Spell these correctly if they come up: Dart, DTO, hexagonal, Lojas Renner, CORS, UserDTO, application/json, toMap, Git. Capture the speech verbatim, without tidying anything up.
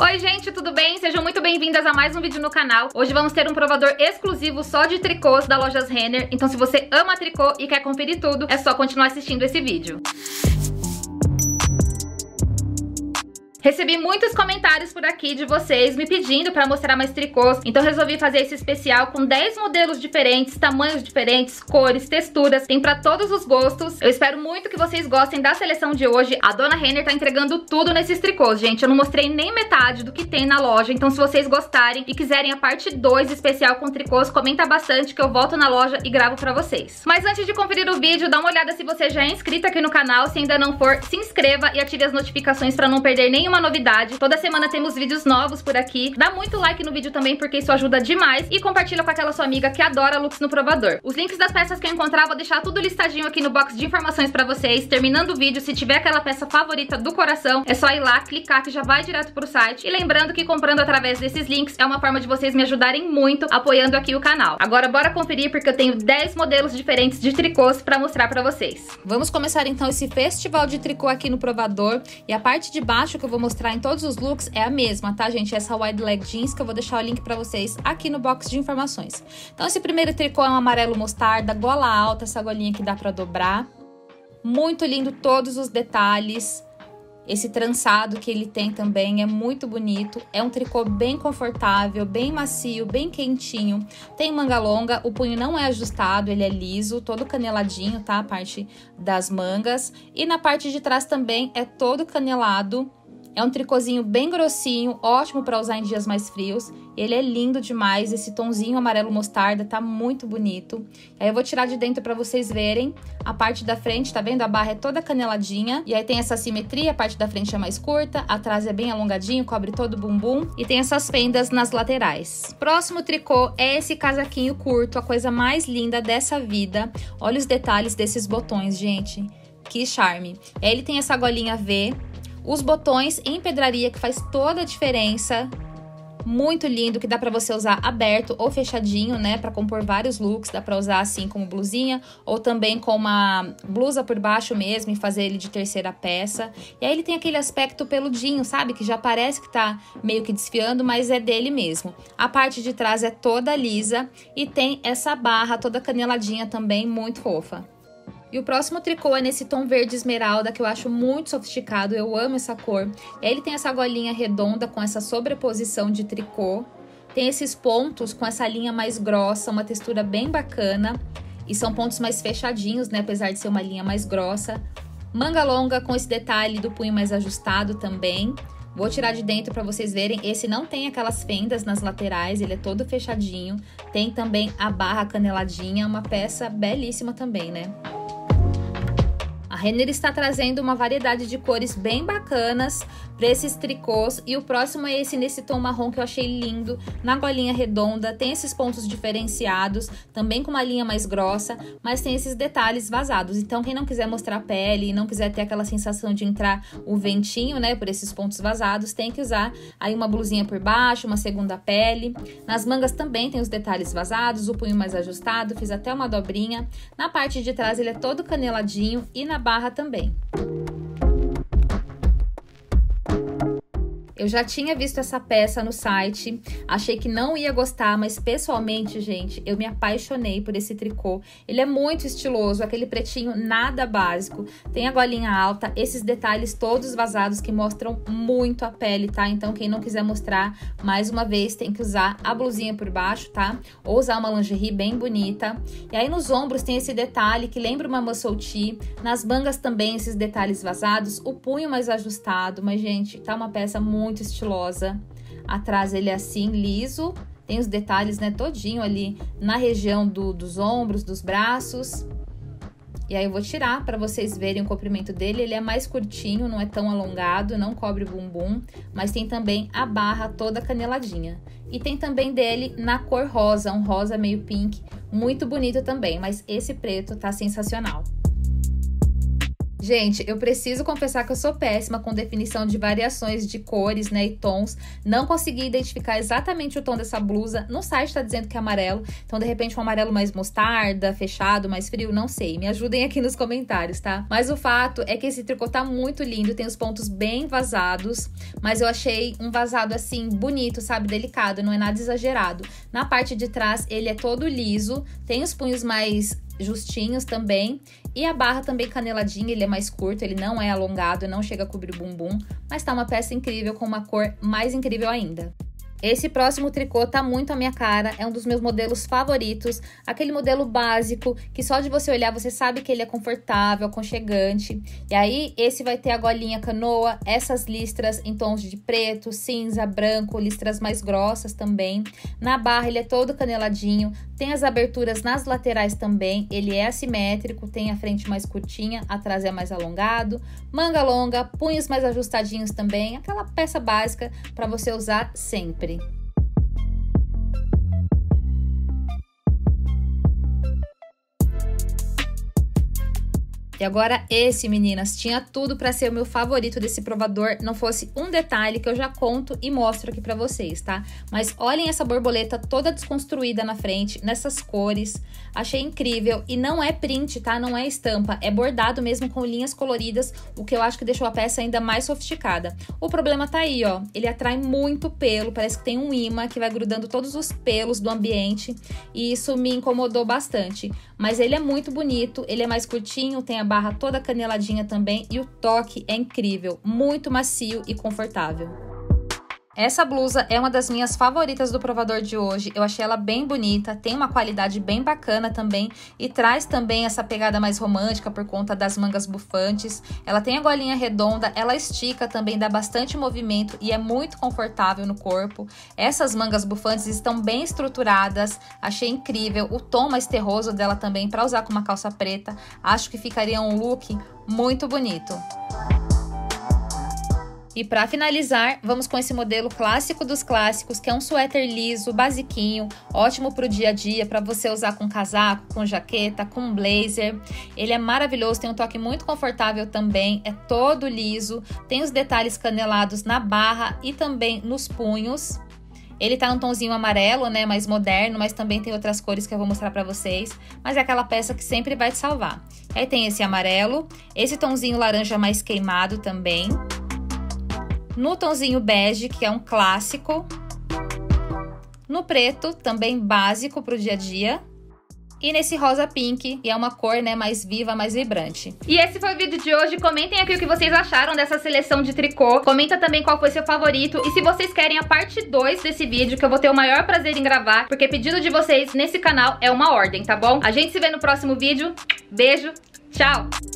Oi gente, tudo bem? Sejam muito bem-vindas a mais um vídeo no canal. Hoje vamos ter um provador exclusivo só de tricôs da Lojas Renner. Então se você ama tricô e quer conferir tudo, é só continuar assistindo esse vídeo. Recebi muitos comentários por aqui de vocês me pedindo para mostrar mais tricôs, então resolvi fazer esse especial com dez modelos diferentes, tamanhos diferentes, cores, texturas, tem para todos os gostos. Eu espero muito que vocês gostem da seleção de hoje. A dona Renner tá entregando tudo nesses tricôs, gente. Eu não mostrei nem metade do que tem na loja, então se vocês gostarem e quiserem a parte dois especial com tricôs, comenta bastante que eu volto na loja e gravo para vocês. Mas antes de conferir o vídeo, dá uma olhada se você já é inscrito aqui no canal. Se ainda não for, se inscreva e ative as notificações para não perder nenhum uma novidade. Toda semana temos vídeos novos por aqui. Dá muito like no vídeo também, porque isso ajuda demais. E compartilha com aquela sua amiga que adora looks no provador. Os links das peças que eu encontrar, vou deixar tudo listadinho aqui no box de informações pra vocês. Terminando o vídeo, se tiver aquela peça favorita do coração, é só ir lá, clicar que já vai direto pro site. E lembrando que comprando através desses links é uma forma de vocês me ajudarem muito, apoiando aqui o canal. Agora bora conferir, porque eu tenho dez modelos diferentes de tricôs pra mostrar pra vocês. Vamos começar então esse festival de tricô aqui no provador. E a parte de baixo que eu vou mostrar em todos os looks é a mesma, tá, gente? Essa wide leg jeans, que eu vou deixar o link pra vocês aqui no box de informações. Então, esse primeiro tricô é um amarelo mostarda, gola alta, essa golinha que dá pra dobrar. Muito lindo todos os detalhes. Esse trançado que ele tem também é muito bonito. É um tricô bem confortável, bem macio, bem quentinho. Tem manga longa, o punho não é ajustado, ele é liso, todo caneladinho, tá? A parte das mangas. E na parte de trás também é todo canelado. É um tricôzinho bem grossinho, ótimo para usar em dias mais frios. Ele é lindo demais, esse tonzinho amarelo mostarda tá muito bonito. Aí eu vou tirar de dentro para vocês verem. A parte da frente, tá vendo? A barra é toda caneladinha. E aí tem essa simetria, a parte da frente é mais curta, atrás é bem alongadinho, cobre todo o bumbum. E tem essas fendas nas laterais. Próximo tricô é esse casaquinho curto, a coisa mais linda dessa vida. Olha os detalhes desses botões, gente. Que charme. E aí ele tem essa golinha V. Os botões em pedraria que faz toda a diferença, muito lindo, que dá pra você usar aberto ou fechadinho, né, pra compor vários looks, dá pra usar assim como blusinha ou também com uma blusa por baixo mesmo e fazer ele de terceira peça. E aí ele tem aquele aspecto peludinho, sabe, que já parece que tá meio que desfiando, mas é dele mesmo. A parte de trás é toda lisa e tem essa barra toda caneladinha também, muito fofa. E o próximo tricô é nesse tom verde esmeralda, que eu acho muito sofisticado, eu amo essa cor. E aí ele tem essa golinha redonda com essa sobreposição de tricô. Tem esses pontos com essa linha mais grossa, uma textura bem bacana. E são pontos mais fechadinhos, né, apesar de ser uma linha mais grossa. Manga longa com esse detalhe do punho mais ajustado também. Vou tirar de dentro para vocês verem, esse não tem aquelas fendas nas laterais, ele é todo fechadinho. Tem também a barra caneladinha, uma peça belíssima também, né? A Renner está trazendo uma variedade de cores bem bacanas para esses tricôs. E o próximo é esse nesse tom marrom que eu achei lindo, na golinha redonda. Tem esses pontos diferenciados, também com uma linha mais grossa, mas tem esses detalhes vazados. Então quem não quiser mostrar a pele e não quiser ter aquela sensação de entrar o ventinho, né, por esses pontos vazados, tem que usar aí uma blusinha por baixo, uma segunda pele. Nas mangas também tem os detalhes vazados, o punho mais ajustado, fiz até uma dobrinha. Na parte de trás ele é todo caneladinho e na barra também. Eu já tinha visto essa peça no site, achei que não ia gostar, mas pessoalmente, gente, eu me apaixonei por esse tricô. Ele é muito estiloso, aquele pretinho nada básico, tem a golinha alta, esses detalhes todos vazados que mostram muito a pele, tá? Então quem não quiser mostrar, mais uma vez, tem que usar a blusinha por baixo, tá? Ou usar uma lingerie bem bonita. E aí nos ombros tem esse detalhe que lembra uma muscle-tee, nas mangas também esses detalhes vazados, o punho mais ajustado, mas gente, tá uma peça muito muito estilosa. Atrás ele é assim, liso, tem os detalhes, né, todinho ali na região do, dos ombros, dos braços. E aí eu vou tirar para vocês verem o comprimento dele, ele é mais curtinho, não é tão alongado, não cobre o bumbum, mas tem também a barra toda caneladinha. E tem também dele na cor rosa, um rosa meio pink, muito bonito também, mas esse preto tá sensacional. Gente, eu preciso confessar que eu sou péssima com definição de variações de cores, né, e tons. Não consegui identificar exatamente o tom dessa blusa. No site tá dizendo que é amarelo, então de repente um amarelo mais mostarda, fechado, mais frio, não sei. Me ajudem aqui nos comentários, tá? Mas o fato é que esse tricô tá muito lindo, tem os pontos bem vazados, mas eu achei um vazado assim bonito, sabe, delicado, não é nada exagerado. Na parte de trás ele é todo liso, tem os punhos mais justinhos também, e a barra também caneladinha, ele é mais curto, ele não é alongado, não chega a cobrir o bumbum, mas tá uma peça incrível, com uma cor mais incrível ainda. Esse próximo tricô tá muito à minha cara, é um dos meus modelos favoritos, aquele modelo básico, que só de você olhar você sabe que ele é confortável, aconchegante. E aí, esse vai ter a golinha canoa, essas listras em tons de preto, cinza, branco, listras mais grossas também. Na barra ele é todo caneladinho, tem as aberturas nas laterais também, ele é assimétrico, tem a frente mais curtinha, atrás é mais alongado, manga longa, punhos mais ajustadinhos também, aquela peça básica para você usar sempre. E agora esse, meninas, tinha tudo pra ser o meu favorito desse provador, não fosse um detalhe que eu já conto e mostro aqui pra vocês, tá? Mas olhem essa borboleta toda desconstruída na frente, nessas cores, achei incrível. E não é print, tá? Não é estampa, é bordado mesmo com linhas coloridas, o que eu acho que deixou a peça ainda mais sofisticada. O problema tá aí, ó, ele atrai muito pelo, parece que tem um imã que vai grudando todos os pelos do ambiente, e isso me incomodou bastante. Mas ele é muito bonito, ele é mais curtinho, tem a barra toda caneladinha também, e o toque é incrível, muito macio e confortável. Essa blusa é uma das minhas favoritas do provador de hoje, eu achei ela bem bonita, tem uma qualidade bem bacana também, e traz também essa pegada mais romântica por conta das mangas bufantes. Ela tem a golinha redonda, ela estica também, dá bastante movimento e é muito confortável no corpo. Essas mangas bufantes estão bem estruturadas, achei incrível, o tom mais terroso dela também para usar com uma calça preta, acho que ficaria um look muito bonito. E para finalizar, vamos com esse modelo clássico dos clássicos, que é um suéter liso, basiquinho, ótimo para o dia a dia, para você usar com casaco, com jaqueta, com blazer. Ele é maravilhoso, tem um toque muito confortável também, é todo liso, tem os detalhes canelados na barra e também nos punhos. Ele tá num tomzinho amarelo, né, mais moderno, mas também tem outras cores que eu vou mostrar pra vocês. Mas é aquela peça que sempre vai te salvar. Aí tem esse amarelo, esse tomzinho laranja mais queimado também. No tonzinho bege, que é um clássico. No preto, também básico para o dia a dia. E nesse rosa pink, que é uma cor, né, mais viva, mais vibrante. E esse foi o vídeo de hoje, comentem aqui o que vocês acharam dessa seleção de tricô, comenta também qual foi seu favorito, e se vocês querem a parte dois desse vídeo, que eu vou ter o maior prazer em gravar, porque pedido de vocês nesse canal é uma ordem, tá bom? A gente se vê no próximo vídeo, beijo, tchau!